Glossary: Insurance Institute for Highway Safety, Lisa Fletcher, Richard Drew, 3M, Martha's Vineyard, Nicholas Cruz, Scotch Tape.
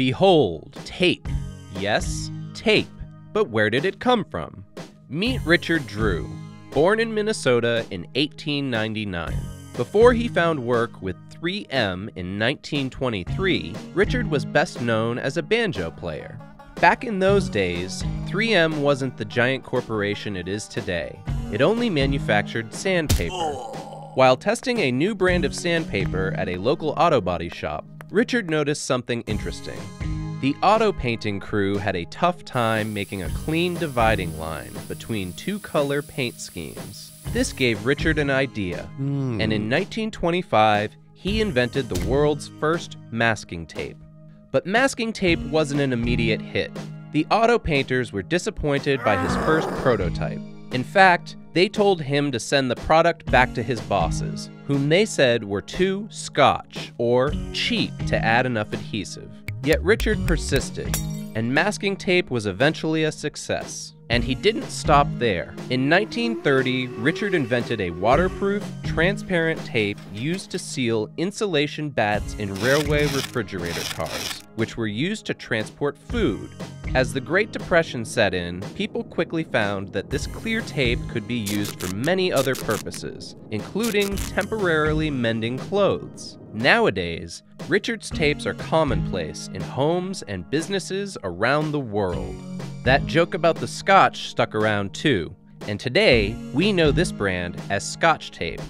Behold, tape. Yes, tape. But where did it come from? Meet Richard Drew, born in Minnesota in 1899. Before he found work with 3M in 1923, Richard was best known as a banjo player. Back in those days, 3M wasn't the giant corporation it is today. It only manufactured sandpaper. While testing a new brand of sandpaper at a local auto body shop, Richard noticed something interesting. The auto painting crew had a tough time making a clean dividing line between two color paint schemes. This gave Richard an idea, and in 1925, he invented the world's first masking tape. But masking tape wasn't an immediate hit. The auto painters were disappointed by his first prototype. In fact, they told him to send the product back to his bosses, whom they said were too Scotch or cheap to add enough adhesive. Yet Richard persisted, and masking tape was eventually a success. And he didn't stop there. In 1930, Richard invented a waterproof, transparent tape used to seal insulation bats in railway refrigerator cars, which were used to transport food. As the Great Depression set in, people quickly found that this clear tape could be used for many other purposes, including temporarily mending clothes. Nowadays, Richard's tapes are commonplace in homes and businesses around the world. That joke about the Scotch stuck around too, and today we know this brand as Scotch Tape.